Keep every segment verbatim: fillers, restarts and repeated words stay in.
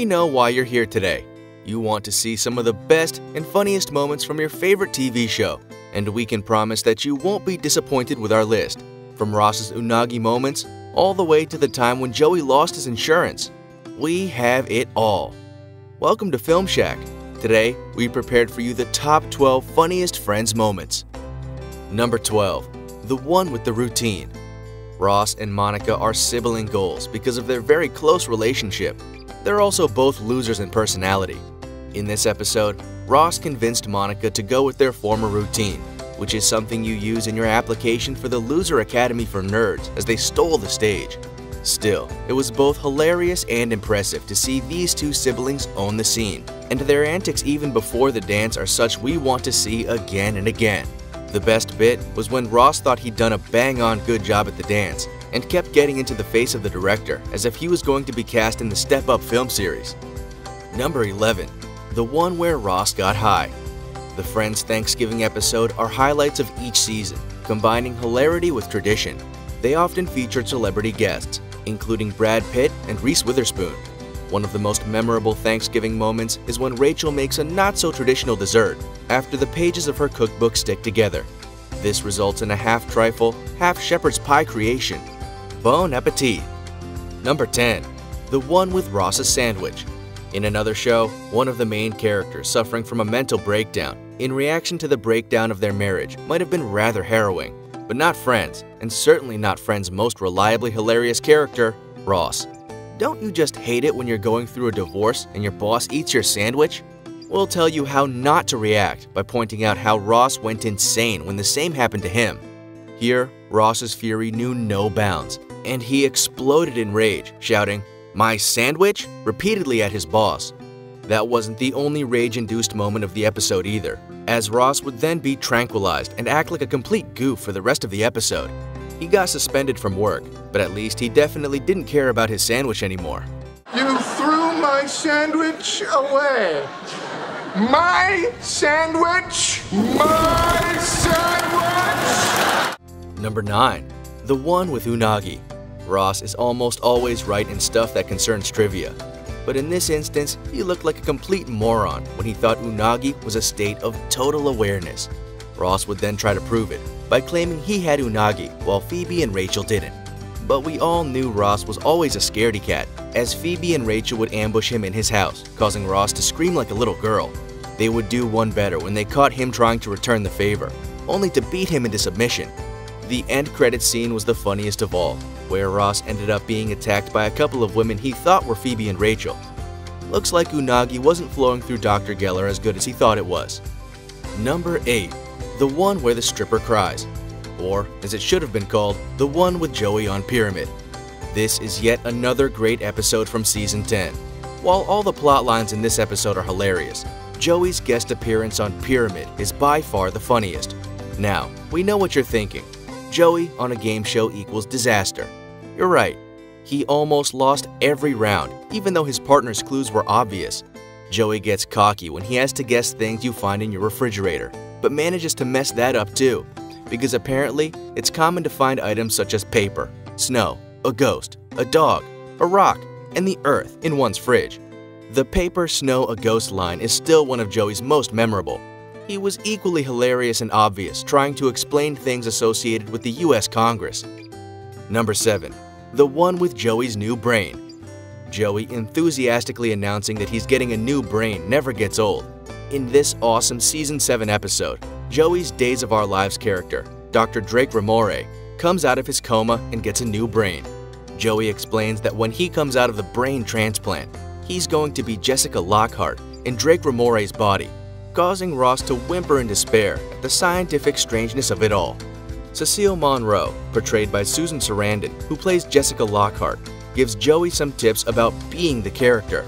we know why you're here today. You want to see some of the best and funniest moments from your favorite T V show, and we can promise that you won't be disappointed with our list, from Ross's Unagi moments all the way to the time when Joey lost his insurance. We have it all. Welcome to Film Shack. Today, we prepared for you the top twelve funniest Friends moments. Number twelve. The one with the routine. Ross and Monica are sibling goals because of their very close relationship. They're also both losers in personality. In this episode, Ross convinced Monica to go with their former routine, which is something you use in your application for the Loser Academy for Nerds as they stole the stage. Still, it was both hilarious and impressive to see these two siblings own the scene, and their antics even before the dance are such we want to see again and again. The best bit was when Ross thought he'd done a bang-on good job at the dance, and kept getting into the face of the director as if he was going to be cast in the Step Up film series. Number eleven. The one where Ross got high. The Friends Thanksgiving episode are highlights of each season, combining hilarity with tradition. They often featured celebrity guests, including Brad Pitt and Reese Witherspoon. One of the most memorable Thanksgiving moments is when Rachel makes a not-so-traditional dessert after the pages of her cookbook stick together. This results in a half-trifle, half-shepherd's pie creation. Bon appetit! Number ten. The one with Ross's sandwich. In another show, one of the main characters suffering from a mental breakdown in reaction to the breakdown of their marriage might have been rather harrowing, but not Friends, and certainly not Friends' most reliably hilarious character, Ross. Don't you just hate it when you're going through a divorce and your boss eats your sandwich? We'll tell you how not to react by pointing out how Ross went insane when the same happened to him. Here, Ross's fury knew no bounds, and he exploded in rage, shouting, "My sandwich?" repeatedly at his boss. That wasn't the only rage-induced moment of the episode either, as Ross would then be tranquilized and act like a complete goof for the rest of the episode. He got suspended from work, but at least he definitely didn't care about his sandwich anymore. "You threw my sandwich away! My sandwich! My sandwich!" Number nine. The one with Unagi. Ross is almost always right in stuff that concerns trivia, but in this instance, he looked like a complete moron when he thought Unagi was a state of total awareness. Ross would then try to prove it by claiming he had Unagi while Phoebe and Rachel didn't. But we all knew Ross was always a scaredy cat, as Phoebe and Rachel would ambush him in his house, causing Ross to scream like a little girl. They would do one better when they caught him trying to return the favor, only to beat him into submission. The end credits scene was the funniest of all, where Ross ended up being attacked by a couple of women he thought were Phoebe and Rachel. Looks like Unagi wasn't flowing through Doctor Geller as good as he thought it was. Number eight. The one where the stripper cries. Or, as it should have been called, the one with Joey on Pyramid. This is yet another great episode from season ten. While all the plot lines in this episode are hilarious, Joey's guest appearance on Pyramid is by far the funniest. Now, we know what you're thinking. Joey on a game show equals disaster. You're right. He almost lost every round, even though his partner's clues were obvious. Joey gets cocky when he has to guess things you find in your refrigerator, but manages to mess that up too, because apparently it's common to find items such as paper, snow, a ghost, a dog, a rock, and the earth in one's fridge. The paper, snow, a ghost line is still one of Joey's most memorable. He was equally hilarious and obvious, trying to explain things associated with the U S Congress. Number seven. The one with Joey's new brain. Joey enthusiastically announcing that he's getting a new brain never gets old. In this awesome season seven episode, Joey's Days of Our Lives character, Doctor Drake Ramore, comes out of his coma and gets a new brain. Joey explains that when he comes out of the brain transplant, he's going to be Jessica Lockhart in Drake Ramore's body, causing Ross to whimper in despair at the scientific strangeness of it all. Cecile Monroe, portrayed by Susan Sarandon, who plays Jessica Lockhart, gives Joey some tips about being the character.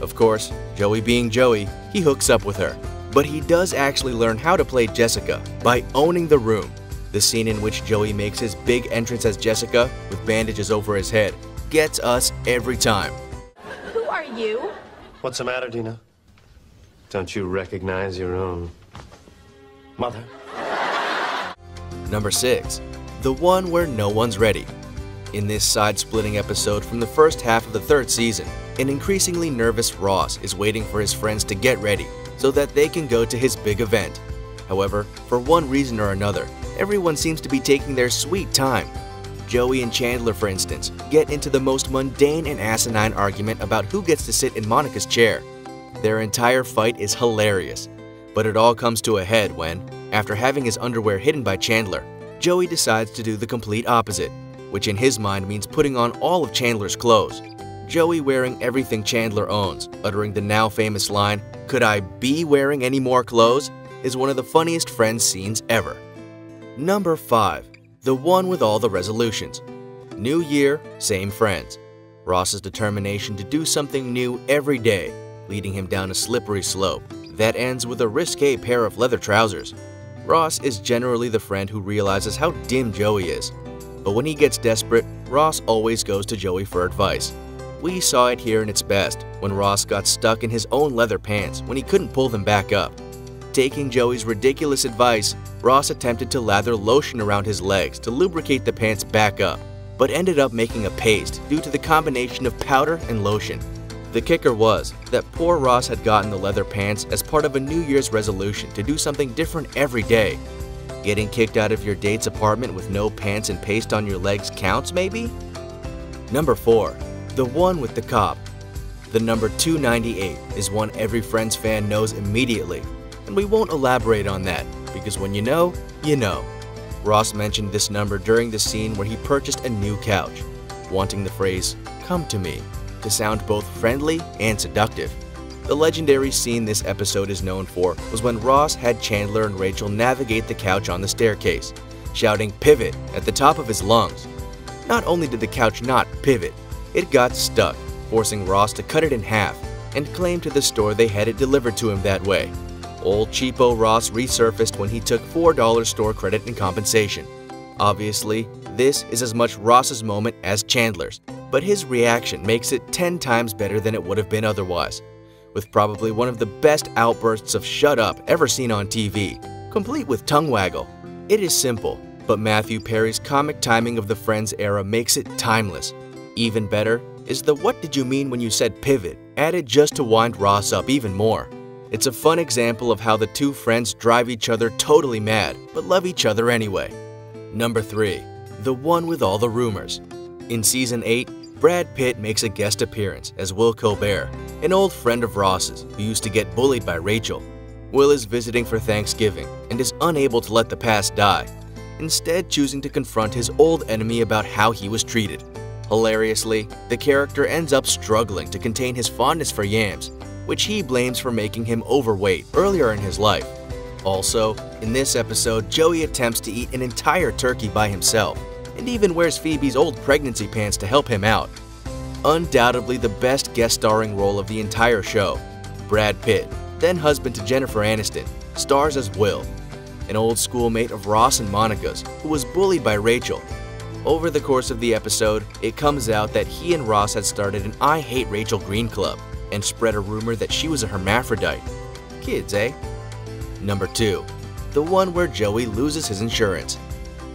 Of course, Joey being Joey, he hooks up with her, but he does actually learn how to play Jessica by owning the room. The scene in which Joey makes his big entrance as Jessica, with bandages over his head, gets us every time. "Who are you?" "What's the matter, Dina? Don't you recognize your own mother?" Number six. The one where no one's ready. In this side-splitting episode from the first half of the third season, An increasingly nervous Ross is waiting for his friends to get ready so that they can go to his big event. However, for one reason or another, everyone seems to be taking their sweet time. Joey and Chandler, for instance, get into the most mundane and asinine argument about who gets to sit in Monica's chair. Their entire fight is hilarious, but it all comes to a head when, after having his underwear hidden by Chandler, Joey decides to do the complete opposite, which in his mind means putting on all of Chandler's clothes. Joey wearing everything Chandler owns, uttering the now famous line, "Could I be wearing any more clothes?" is one of the funniest Friends scenes ever. Number five. The one with all the resolutions. New year, same friends. Ross's determination to do something new every day, leading him down a slippery slope that ends with a risque pair of leather trousers. Ross is generally the friend who realizes how dim Joey is, but when he gets desperate, Ross always goes to Joey for advice. We saw it here in its best when Ross got stuck in his own leather pants when he couldn't pull them back up. Taking Joey's ridiculous advice, Ross attempted to lather lotion around his legs to lubricate the pants back up, but ended up making a paste due to the combination of powder and lotion. The kicker was that poor Ross had gotten the leather pants as part of a New Year's resolution to do something different every day. Getting kicked out of your date's apartment with no pants and paste on your legs counts, maybe? Number four. The one with the cop. The number two ninety-eight is one every Friends fan knows immediately. And we won't elaborate on that, because when you know, you know. Ross mentioned this number during the scene where he purchased a new couch, wanting the phrase, "come to me," to sound both friendly and seductive. The legendary scene this episode is known for was when Ross had Chandler and Rachel navigate the couch on the staircase, shouting "pivot" at the top of his lungs. Not only did the couch not pivot, it got stuck, forcing Ross to cut it in half and claim to the store they had it delivered to him that way. Old cheapo Ross resurfaced when he took four dollars store credit in compensation. Obviously, this is as much Ross's moment as Chandler's, but his reaction makes it ten times better than it would have been otherwise, with probably one of the best outbursts of "shut up" ever seen on T V, complete with tongue waggle. It is simple, but Matthew Perry's comic timing of the Friends era makes it timeless. Even better is the "what did you mean when you said pivot" added just to wind Ross up even more. It's a fun example of how the two friends drive each other totally mad, but love each other anyway. Number three. The one with all the rumors. In Season eight, Brad Pitt makes a guest appearance as Will Colbert, an old friend of Ross's who used to get bullied by Rachel. Will is visiting for Thanksgiving and is unable to let the past die, instead choosing to confront his old enemy about how he was treated. Hilariously, the character ends up struggling to contain his fondness for yams, which he blames for making him overweight earlier in his life. Also, in this episode, Joey attempts to eat an entire turkey by himself, and even wears Phoebe's old pregnancy pants to help him out. Undoubtedly the best guest starring role of the entire show, Brad Pitt, then husband to Jennifer Aniston, stars as Will, an old schoolmate of Ross and Monica's who was bullied by Rachel. Over the course of the episode, it comes out that he and Ross had started an I Hate Rachel Green Club, and spread a rumor that she was a hermaphrodite. Kids, eh? Number two. The one where Joey loses his insurance.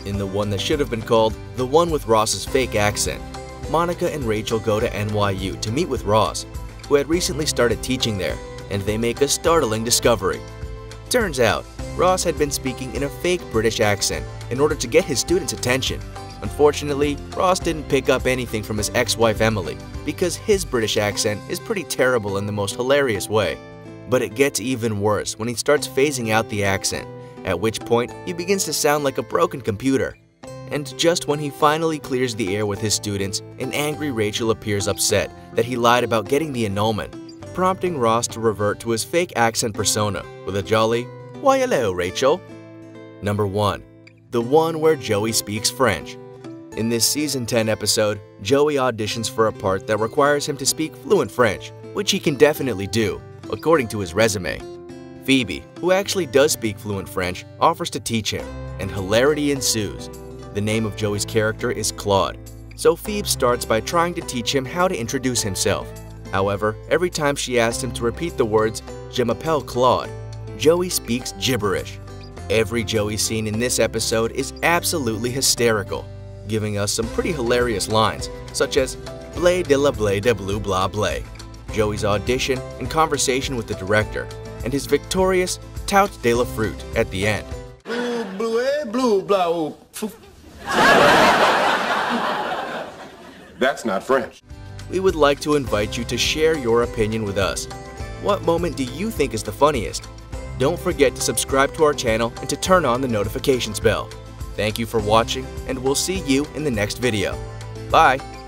In the one that should have been called The One with Ross's Fake Accent, Monica and Rachel go to N Y U to meet with Ross, who had recently started teaching there, and they make a startling discovery. Turns out, Ross had been speaking in a fake British accent in order to get his students' attention. Unfortunately, Ross didn't pick up anything from his ex-wife Emily, because his British accent is pretty terrible in the most hilarious way. But it gets even worse when he starts phasing out the accent, at which point he begins to sound like a broken computer. And just when he finally clears the air with his students, an angry Rachel appears upset that he lied about getting the annulment, prompting Ross to revert to his fake accent persona with a jolly, "Why hello, Rachel." Number one. The one where Joey speaks French. In this Season ten episode, Joey auditions for a part that requires him to speak fluent French, which he can definitely do, according to his resume. Phoebe, who actually does speak fluent French, offers to teach him, and hilarity ensues. The name of Joey's character is Claude, so Phoebe starts by trying to teach him how to introduce himself. However, every time she asks him to repeat the words, "Je m'appelle Claude," Joey speaks gibberish. Every Joey scene in this episode is absolutely hysterical, giving us some pretty hilarious lines, such as, blay de la blay de blue blah blay. Joey's audition and conversation with the director, and his victorious tout de la fruit at the end. Blue, blue, blue, blah, that's not French. We would like to invite you to share your opinion with us. What moment do you think is the funniest? Don't forget to subscribe to our channel and to turn on the notifications bell. Thank you for watching, and we'll see you in the next video. Bye!